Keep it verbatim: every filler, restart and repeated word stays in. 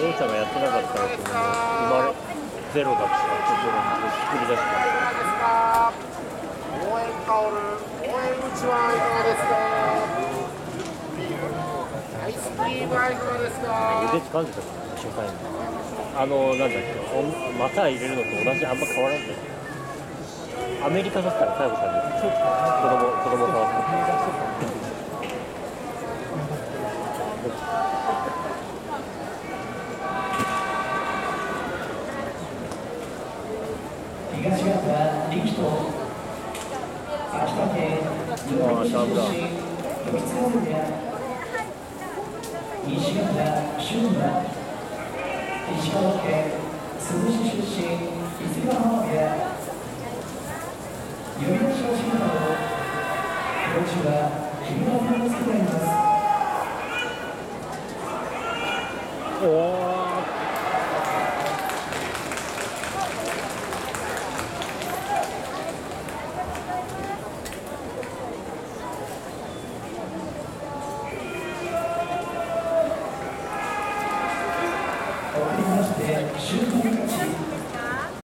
陽ちゃんがやってなかったら生まれゼロだったところを作り出してます。応援カオル、応援うちはいかがですか？ビール、アイスクリームはいかがですか？腕掴んでたからね、初回のあの、なんだっけ、また入れるのと同じ、あんま変わらないんだよ。アメリカだったら最後さんです。子供、子供変わった東方力と秋田県日本出身富津オルデア、西方俊馬、石川県珠洲市出身伊勢ヶ浜部屋、読み出しの島などこちら木村さんを作られます。おー